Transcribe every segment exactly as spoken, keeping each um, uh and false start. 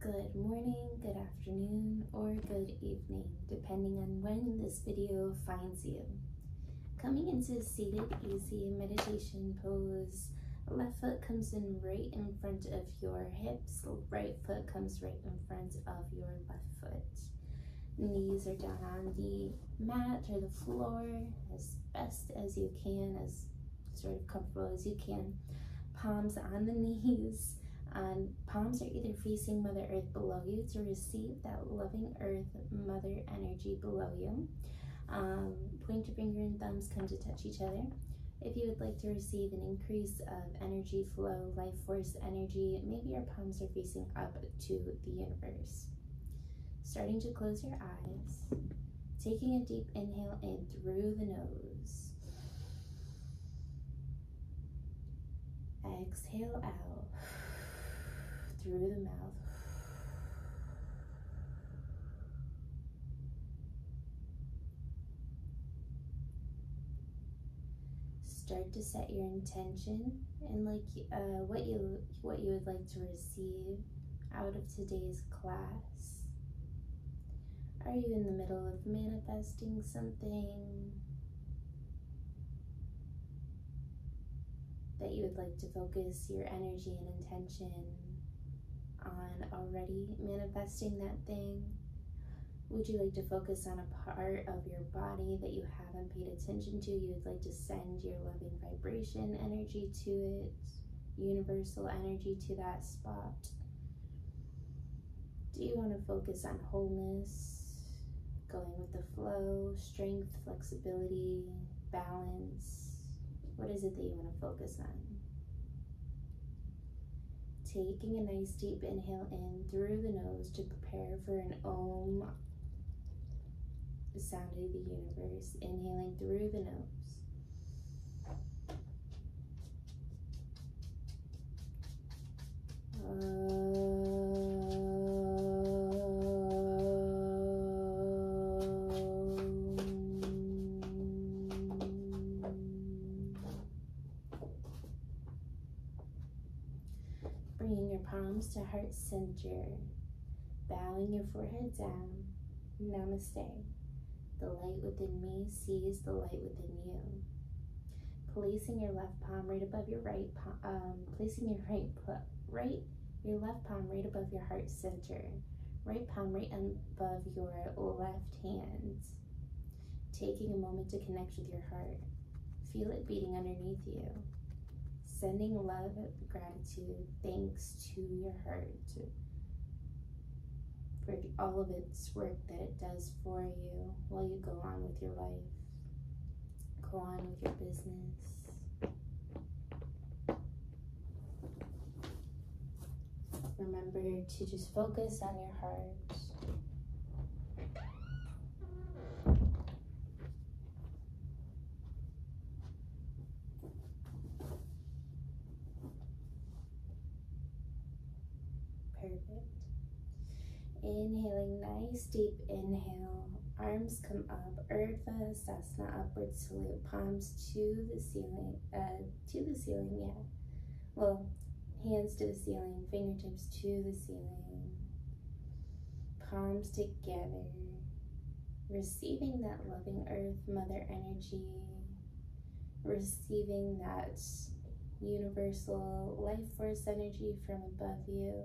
Good morning, good afternoon, or good evening, depending on when this video finds you. Coming into seated easy meditation pose, left foot comes in right in front of your hips, right foot comes right in front of your left foot. Knees are down on the mat or the floor as best as you can, as sort of comfortable as you can. Palms on the knees. Um, palms are either facing Mother Earth below you to receive that loving Earth Mother energy below you. Um, pointer finger and thumbs come to touch each other. If you would like to receive an increase of energy flow, life force energy, maybe your palms are facing up to the universe. Starting to close your eyes, taking a deep inhale in through the nose. Exhale out through the mouth. Start to set your intention and like uh, what you what you would like to receive out of today's class. Are you in the middle of manifesting something that you would like to focus your energy and intention on already manifesting that thing? Would you like to focus on a part of your body that you haven't paid attention to? You would like to send your loving vibration energy to it, universal energy to that spot. Do you want to focus on wholeness, going with the flow, strength, flexibility, balance? What is it that you want to focus on? Taking a nice deep inhale in through the nose to prepare for an Om sound of the universe. Inhaling through the nose. Om. Palms to heart center, bowing your forehead down. Namaste. The light within me sees the light within you. Placing your left palm right above your right palm, um, placing your right right your left palm right above your heart center, right palm right above your left hand. Taking a moment to connect with your heart. Feel it beating underneath you. Sending love, gratitude, thanks to your heart for all of its work that it does for you while you go on with your life, go on with your business. Remember to just focus on your heart. Inhaling, nice deep inhale, arms come up, Urdhva Sasana, upward salute, palms to the ceiling, uh, to the ceiling, yeah, well, hands to the ceiling, fingertips to the ceiling, palms together, receiving that loving Earth Mother energy, receiving that universal life force energy from above you.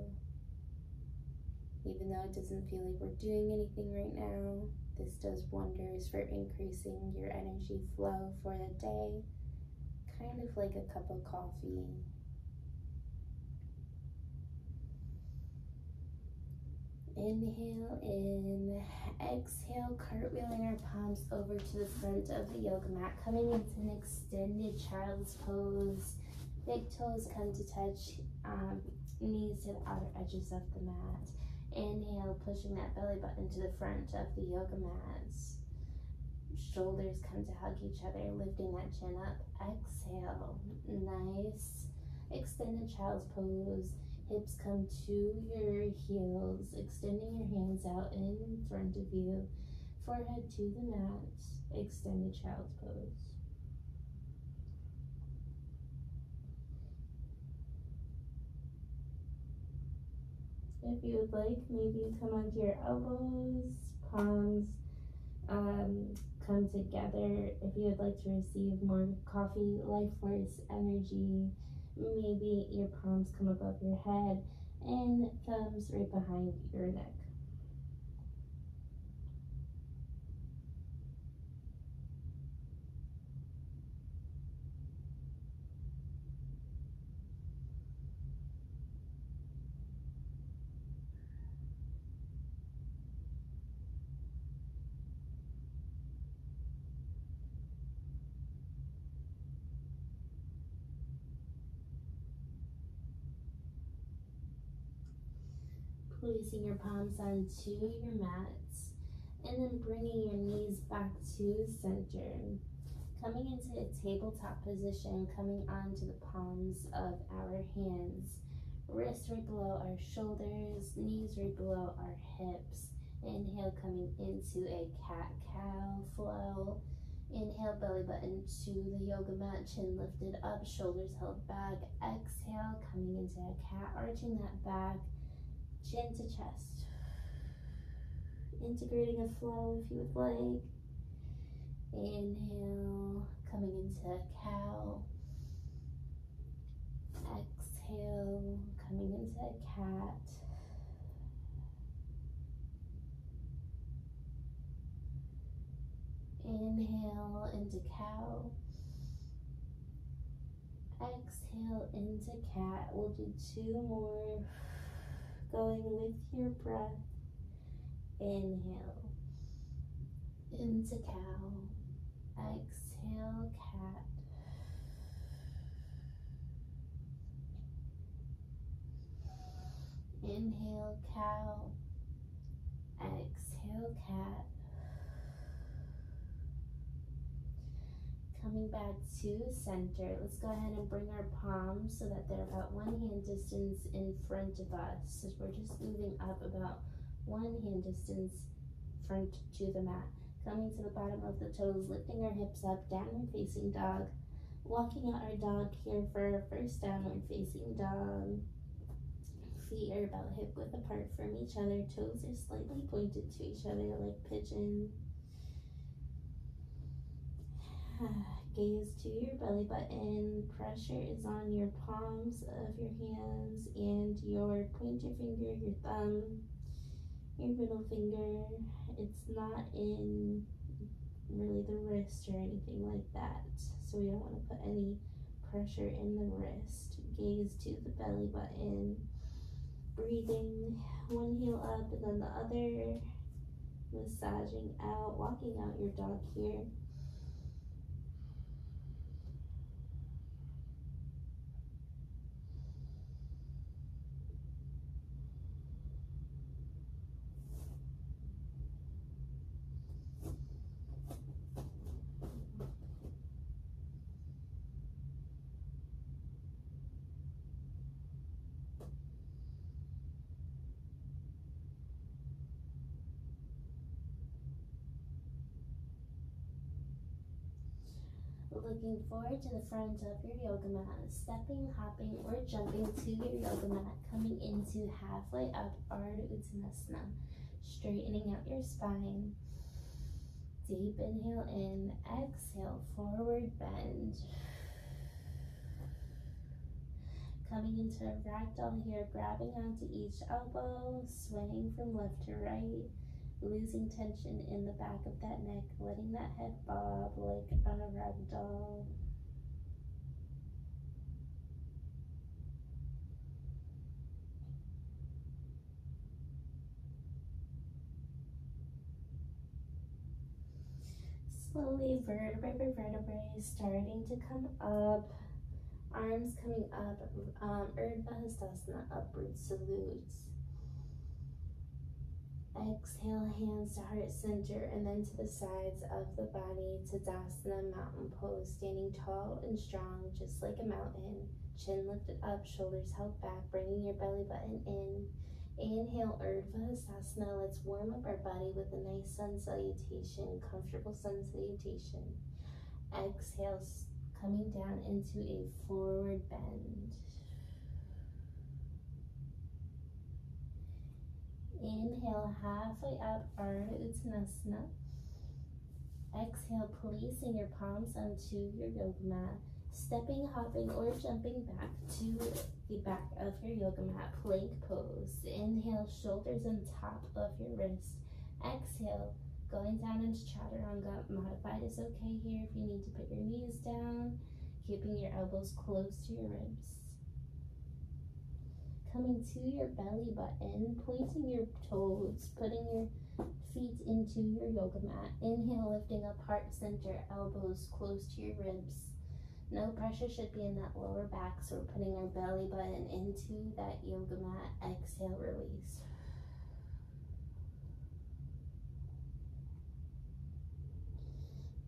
Even though it doesn't feel like we're doing anything right now, this does wonders for increasing your energy flow for the day. Kind of like a cup of coffee. Inhale in, exhale, cartwheeling our palms over to the front of the yoga mat, coming into an extended child's pose. Big toes come to touch, um, knees to the outer edges of the mat. Inhale, pushing that belly button to the front of the yoga mat. Shoulders come to hug each other, lifting that chin up. Exhale, nice. Extended child's pose. Hips come to your heels, extending your hands out in front of you. Forehead to the mat, extended child's pose. If you would like, maybe come onto your elbows, palms um, come together. If you would like to receive more coffee, life force, energy, maybe your palms come above your head and thumbs right behind your neck. Placing your palms onto your mats and then bringing your knees back to center. Coming into a tabletop position, coming onto the palms of our hands. Wrists right below our shoulders, knees right below our hips. Inhale, coming into a cat-cow flow. Inhale, belly button to the yoga mat, chin lifted up, shoulders held back. Exhale, coming into a cat, arching that back. Chin to chest, integrating a flow if you would like. Inhale, coming into cow. Exhale, coming into cat. Inhale into cow. Exhale into cat. We'll do two more. Going with your breath. Inhale into cow. Exhale, cat. Inhale, cow. Exhale, cat. Coming back to center, let's go ahead and bring our palms so that they're about one hand distance in front of us. So we're just moving up about one hand distance front to the mat. Coming to the bottom of the toes, lifting our hips up, downward facing dog. Walking out our dog here for our first downward facing dog. Feet are about hip width apart from each other. Toes are slightly pointed to each other like pigeon. Gaze to your belly button, pressure is on your palms of your hands and your pointer finger, your thumb, your middle finger. It's not in really the wrist or anything like that, so we don't want to put any pressure in the wrist. Gaze to the belly button, breathing one heel up and then the other, massaging out, walking out your dog here. Looking forward to the front of your yoga mat, stepping, hopping, or jumping to your yoga mat, coming into halfway up, Ardha Uttanasana, straightening out your spine. Deep inhale in, exhale, forward bend. Coming into a ragdoll here, grabbing onto each elbow, swaying from left to right. Losing tension in the back of that neck, letting that head bob like a rag doll. Slowly, vertebrae by vertebrae, starting to come up. Arms coming up, um, Urdhva Hastasana, upward salutes. Exhale, hands to heart center and then to the sides of the body, Tadasana, mountain pose, standing tall and strong, just like a mountain, chin lifted up, shoulders held back, bringing your belly button in. Inhale, Urdhva Hastasana, let's warm up our body with a nice sun salutation, comfortable sun salutation. Exhale, coming down into a forward bend. Inhale, halfway up, Ardha Uttanasana. Exhale, placing your palms onto your yoga mat. Stepping, hopping, or jumping back to the back of your yoga mat. Plank pose. Inhale, shoulders on top of your wrist. Exhale, going down into Chaturanga. Modified is okay here if you need to put your knees down, keeping your elbows close to your ribs. Coming to your belly button, pointing your toes, putting your feet into your yoga mat. Inhale, lifting up, heart center, elbows close to your ribs. No pressure should be in that lower back, so we're putting our belly button into that yoga mat. Exhale, release.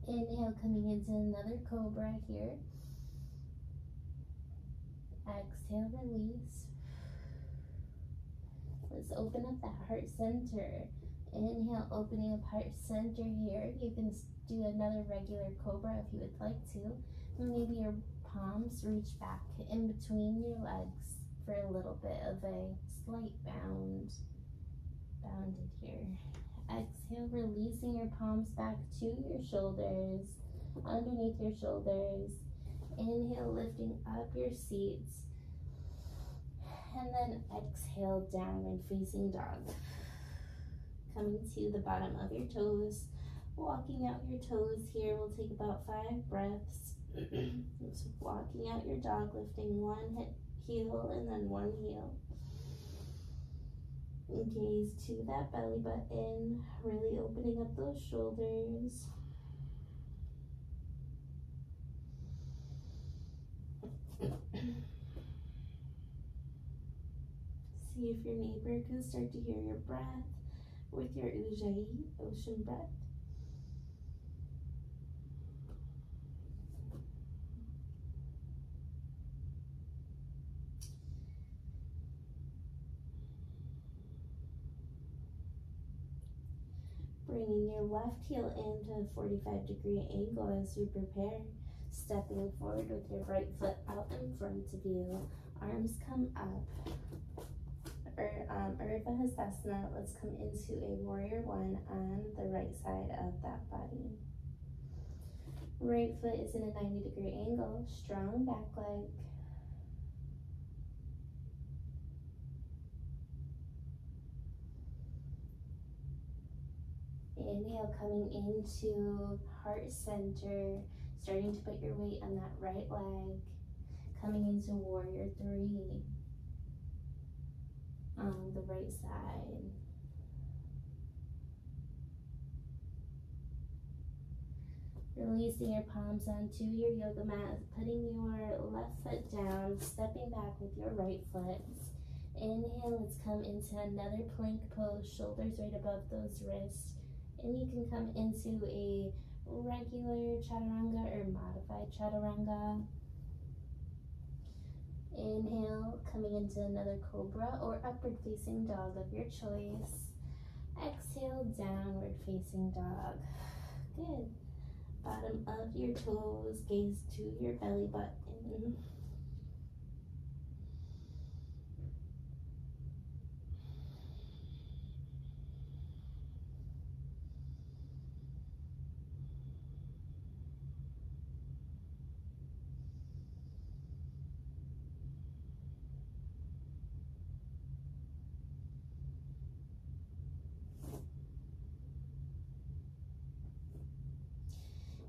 Inhale, coming into another cobra here. Exhale, release. Let's open up that heart center. Inhale, opening up heart center here. You can do another regular cobra if you would like to. Maybe your palms reach back in between your legs for a little bit of a slight bound, bounded here. Exhale, releasing your palms back to your shoulders, underneath your shoulders. Inhale, lifting up your seats. And then exhale, downward facing dog. Coming to the bottom of your toes, walking out your toes here. We'll take about five breaths. Just walking out your dog, lifting one hip, heel and then one heel. And gaze to that belly button, really opening up those shoulders. See if your neighbor can start to hear your breath with your Ujjayi, ocean breath. Bringing your left heel into a forty-five degree angle as you prepare. Stepping forward with your right foot out in front of you. Arms come up. Or, um, Urdhva Hastasana, let's come into a warrior one on the right side of that body. Right foot is in a ninety degree angle. Strong back leg. Inhale, coming into heart center, starting to put your weight on that right leg, coming into warrior three on the right side. Releasing your palms onto your yoga mat, putting your left foot down, stepping back with your right foot. Inhale, let's come into another plank pose, shoulders right above those wrists. And you can come into a regular chaturanga or modified chaturanga. Inhale, coming into another cobra or upward facing dog of your choice. Exhale, downward facing dog. Good. Bottom of your toes, gaze to your belly button.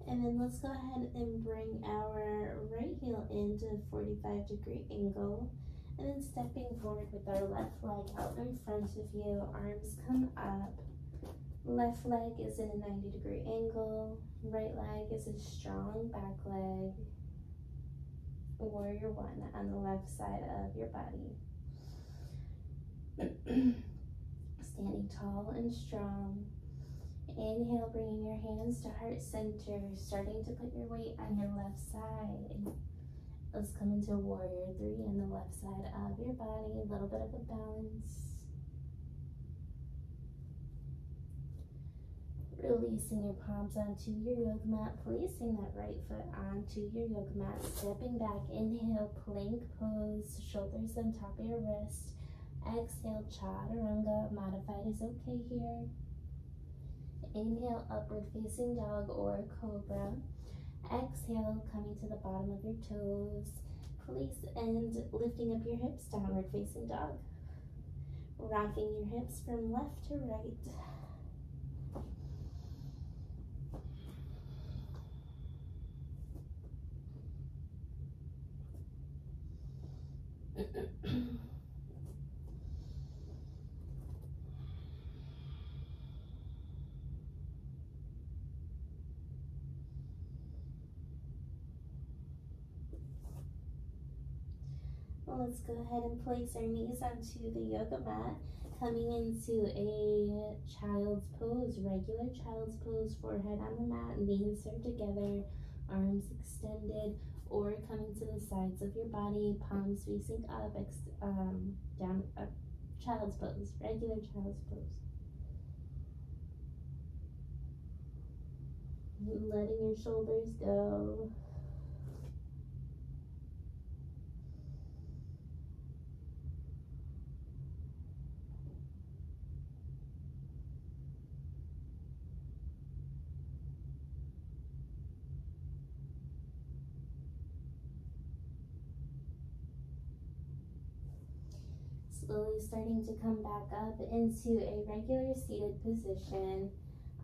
And then let's go ahead and bring our right heel into a forty-five degree angle. And then stepping forward with our left leg out in front of you, arms come up. Left leg is in a ninety degree angle. Right leg is a strong back leg. Warrior one on the left side of your body. Standing tall and strong. Inhale, bringing your hands to heart center, starting to put your weight on your left side. Let's come into warrior three on the left side of your body, a little bit of a balance. Releasing your palms onto your yoga mat, placing that right foot onto your yoga mat, stepping back. Inhale, plank pose, shoulders on top of your wrist. Exhale, chaturanga, modified is okay here. Inhale, upward facing dog or cobra. Exhale, coming to the bottom of your toes, please, and lifting up your hips, downward facing dog. Rocking your hips from left to right. Let's go ahead and place our knees onto the yoga mat, coming into a child's pose, regular child's pose, forehead on the mat, knees are together, arms extended, or coming to the sides of your body, palms facing up, ex um, down, up, child's pose, regular child's pose. Letting your shoulders go. Slowly starting to come back up into a regular seated position,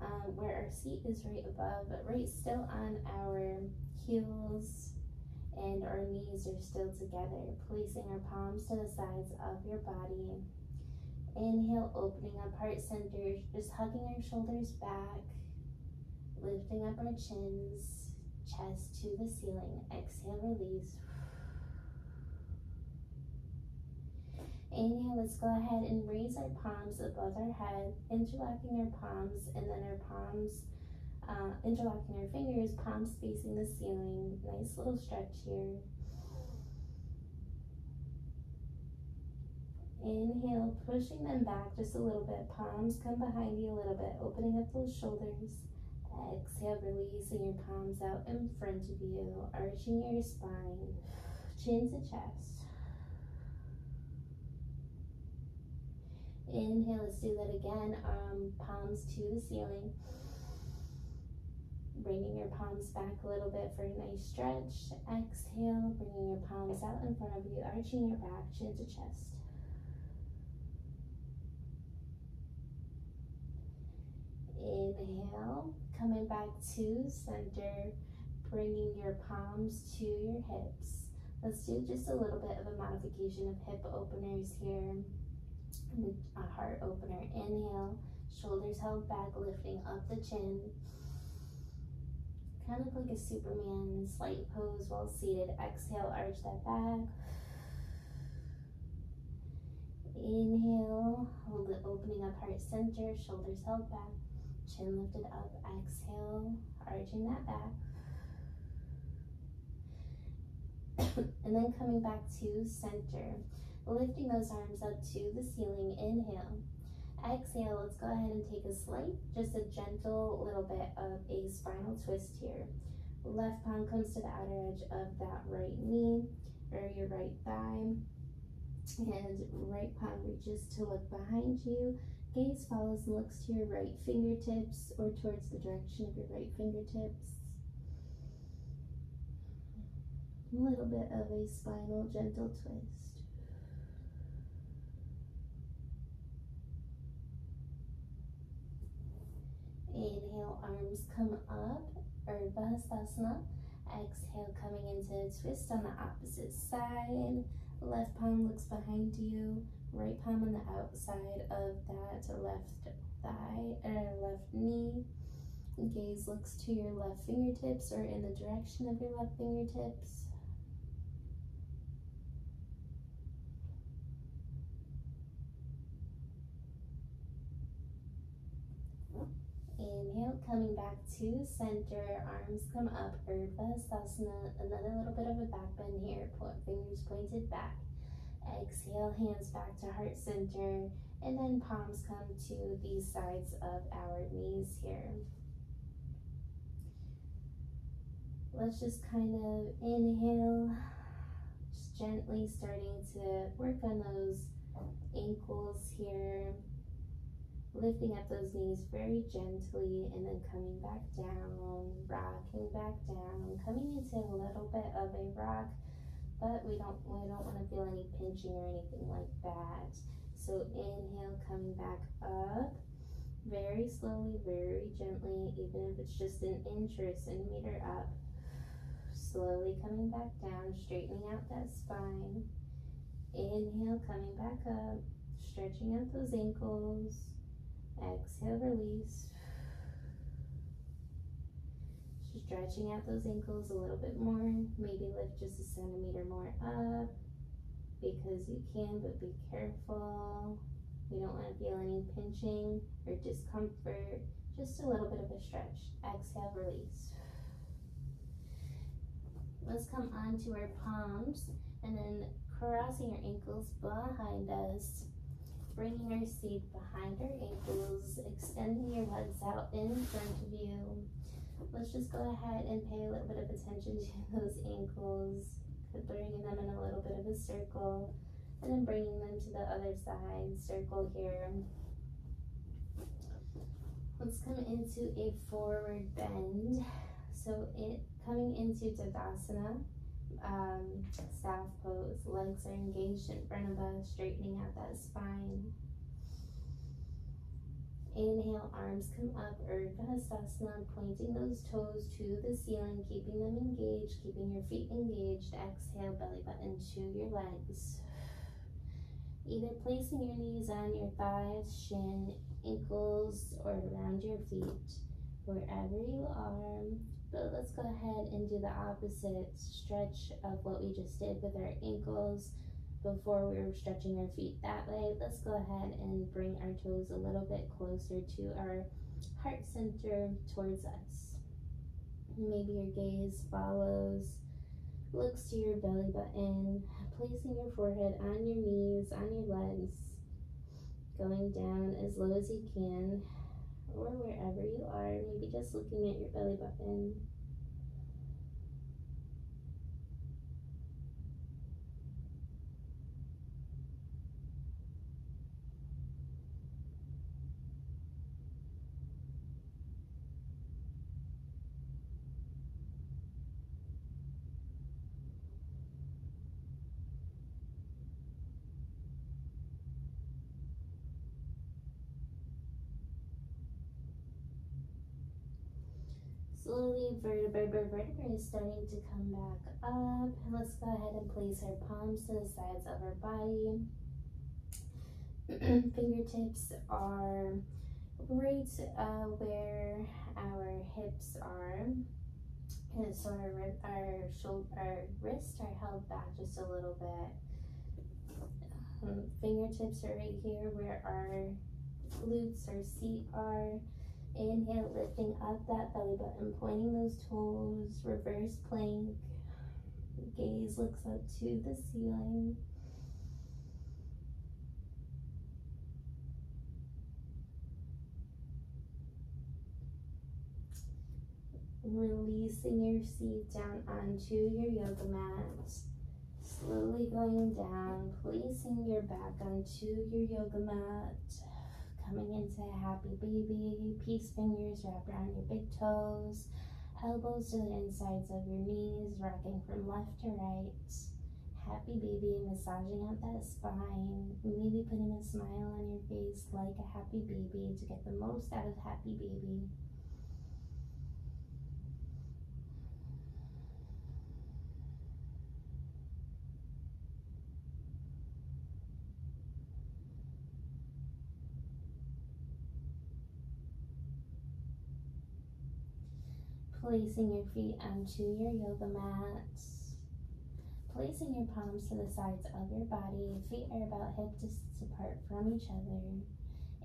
um, where our seat is right above, but right still on our heels, and our knees are still together, placing our palms to the sides of your body. Inhale, opening up heart center, just hugging our shoulders back, lifting up our chins, chest to the ceiling. Exhale, release. Inhale, let's go ahead and raise our palms above our head, interlocking our palms, and then our palms, uh, interlocking our fingers, palms facing the ceiling. Nice little stretch here. Inhale, pushing them back just a little bit. Palms come behind you a little bit, opening up those shoulders. Exhale, releasing your palms out in front of you, arching your spine, chin to chest. Inhale, let's do that again, um, palms to the ceiling, bringing your palms back a little bit for a nice stretch. Exhale, bringing your palms out in front of you, arching your back, chin to chest. Inhale, coming back to center, bringing your palms to your hips. Let's do just a little bit of a modification of hip openers here. A heart opener. Inhale, shoulders held back, lifting up the chin, kind of like a Superman slight pose while seated. Exhale, arch that back. Inhale, hold it, opening up heart center, shoulders held back, chin lifted up. Exhale, arching that back. And then coming back to center, lifting those arms up to the ceiling. Inhale. Exhale, let's go ahead and take a slight, just a gentle little bit of a spinal twist here. Left palm comes to the outer edge of that right knee, or your right thigh, and right palm reaches to look behind you. Gaze follows and looks to your right fingertips, or towards the direction of your right fingertips. A little bit of a spinal gentle twist. Inhale, arms come up, Urdhvasana. Exhale, coming into a twist on the opposite side. Left palm looks behind you. Right palm on the outside of that left thigh or left knee. Gaze looks to your left fingertips, or in the direction of your left fingertips. Inhale, coming back to center, arms come up, Urdhvasana, another little bit of a back bend here, fingers pointed back. Exhale, hands back to heart center, and then palms come to the sides of our knees here. Let's just kind of inhale, just gently starting to work on those ankles here, lifting up those knees very gently, and then coming back down, rocking back down, coming into a little bit of a rock, but we don't we don't want to feel any pinching or anything like that. So inhale, coming back up, very slowly, very gently, even if it's just an inch or a centimeter up. Slowly coming back down, straightening out that spine. Inhale, coming back up, stretching out those ankles. Exhale, release. Stretching out those ankles a little bit more. Maybe lift just a centimeter more up because you can, but be careful. You don't want to feel any pinching or discomfort. Just a little bit of a stretch. Exhale, release. Let's come onto our palms and then crossing our ankles behind us, bringing our seat behind our ankles, extending your legs out in front of you. Let's just go ahead and pay a little bit of attention to those ankles, bringing them in a little bit of a circle, and then bringing them to the other side, circle here. Let's come into a forward bend. So it coming into Tadasana, um, staff pose, legs are engaged in front of us, straightening out that spine. Inhale, arms come up, Urdhvasana, pointing those toes to the ceiling, keeping them engaged, keeping your feet engaged. Exhale, belly button to your legs. Either placing your knees on your thighs, shin, ankles, or around your feet, wherever you are. But let's go ahead and do the opposite stretch of what we just did with our ankles before we were stretching our feet that way. Let's go ahead and bring our toes a little bit closer to our heart center towards us. Maybe your gaze follows, looks to your belly button, placing your forehead on your knees, on your legs, going down as low as you can, or wherever you are, maybe just looking at your belly button. Slowly, vertebra by vertebra is starting to come back up. And let's go ahead and place our palms to the sides of our body. Fingertips are right uh, where our hips are. And so our, our, shoulder, our wrists are held back just a little bit. Um, fingertips are right here where our glutes or seat are. Inhale, lifting up that belly button, pointing those toes, reverse plank. Gaze looks up to the ceiling. Releasing your seat down onto your yoga mat. Slowly going down, placing your back onto your yoga mat. Coming into happy baby, peace fingers wrap around your big toes, elbows to the insides of your knees, rocking from left to right. Happy baby, massaging out that spine, maybe putting a smile on your face like a happy baby to get the most out of happy baby. Placing your feet onto your yoga mat, placing your palms to the sides of your body, feet are about hip distance apart from each other.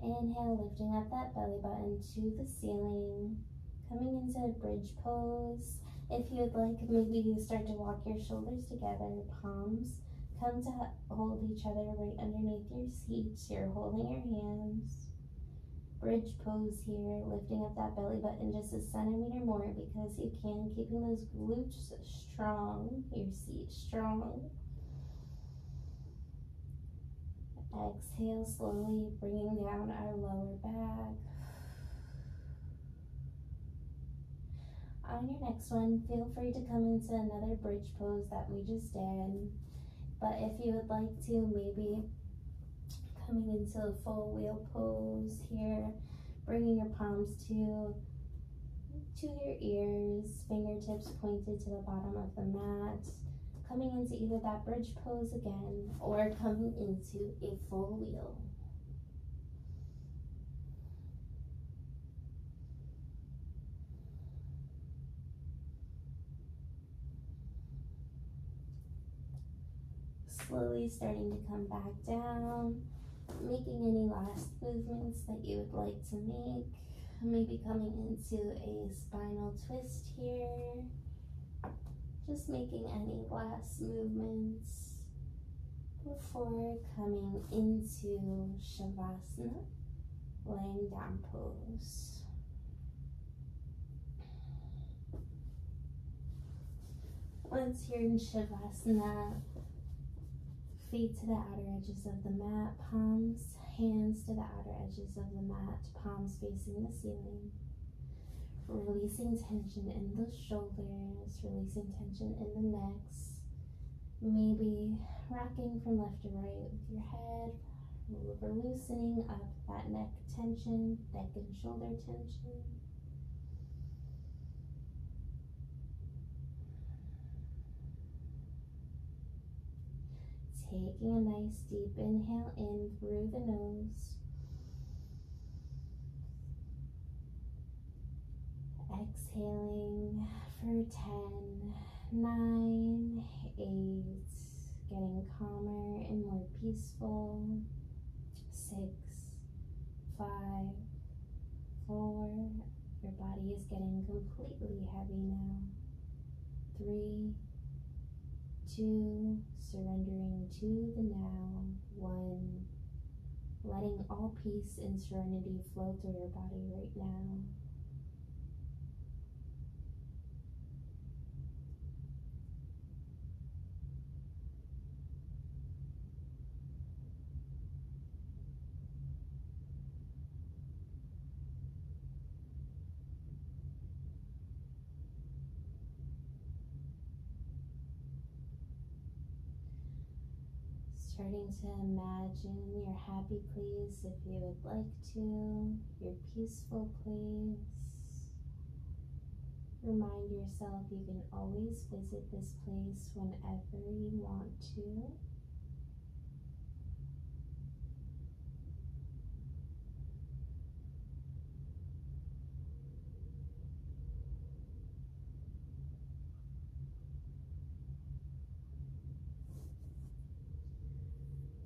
Inhale, lifting up that belly button to the ceiling, coming into a bridge pose. If you would like, maybe you start to walk your shoulders together, palms come to hold each other right underneath your seat, you're holding your hands. Bridge pose here, lifting up that belly button just a centimeter more because you can, keeping those glutes strong, your seat strong. Exhale, slowly bringing down our lower back. On your next one, feel free to come into another bridge pose that we just did. But if you would like to, maybe coming into a full wheel pose here, bringing your palms to, to your ears, fingertips pointed to the bottom of the mat, coming into either that bridge pose again, or coming into a full wheel. Slowly starting to come back down, making any last movements that you would like to make. Maybe coming into a spinal twist here. Just making any last movements before coming into Shavasana, laying down pose. Once you're in Shavasana, feet to the outer edges of the mat, palms, hands to the outer edges of the mat, palms facing the ceiling. Releasing tension in the shoulders, releasing tension in the necks. Maybe rocking from left to right with your head, over loosening up that neck tension, neck and shoulder tension. Taking a nice deep inhale in through the nose. Exhaling for ten, nine, eight, getting calmer and more peaceful. six, five, four, your body is getting completely heavy now. three, two, surrendering to the now. one, letting all peace and serenity flow through your body right now. Starting to imagine your happy place if you would like to, your peaceful place. Remind yourself you can always visit this place whenever you want to.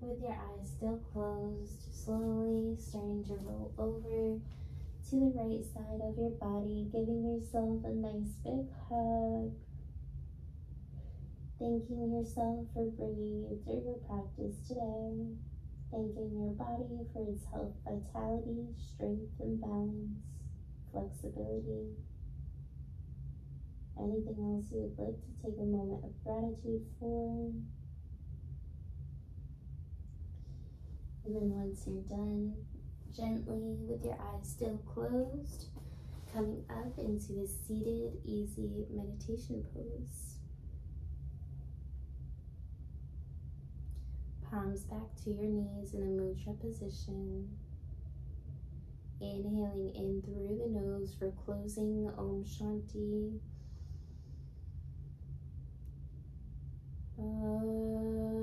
With your eyes still closed, slowly starting to roll over to the right side of your body, giving yourself a nice big hug. Thanking yourself for bringing you through your practice today. Thanking your body for its health, vitality, strength and balance, flexibility. Anything else you would like to take a moment of gratitude for? And then once you're done, gently, with your eyes still closed, coming up into a seated, easy meditation pose. Palms back to your knees in a mudra position. Inhaling in through the nose for closing, Om Shanti. Om.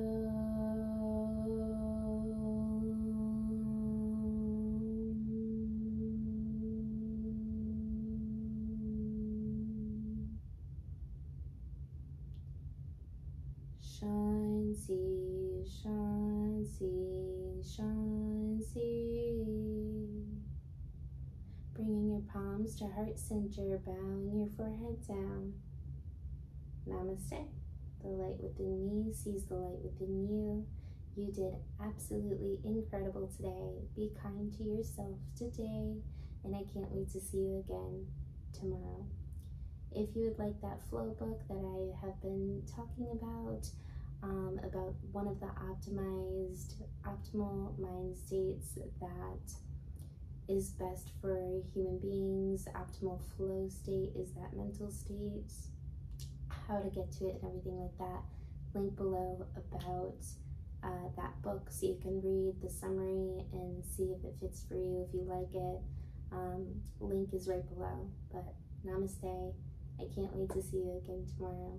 Shanti, Shanti, Shanti. Bringing your palms to heart center, bowing your forehead down. Namaste. The light within me sees the light within you. You did absolutely incredible today. Be kind to yourself today, and I can't wait to see you again tomorrow. If you would like that flow book that I have been talking about, um, about one of the optimized optimal mind states that is best for human beings. Optimal flow state is that mental state, how to get to it and everything like that. Link below about uh, that book so you can read the summary and see if it fits for you, if you like it. Um, link is right below, but namaste. I can't wait to see you again tomorrow.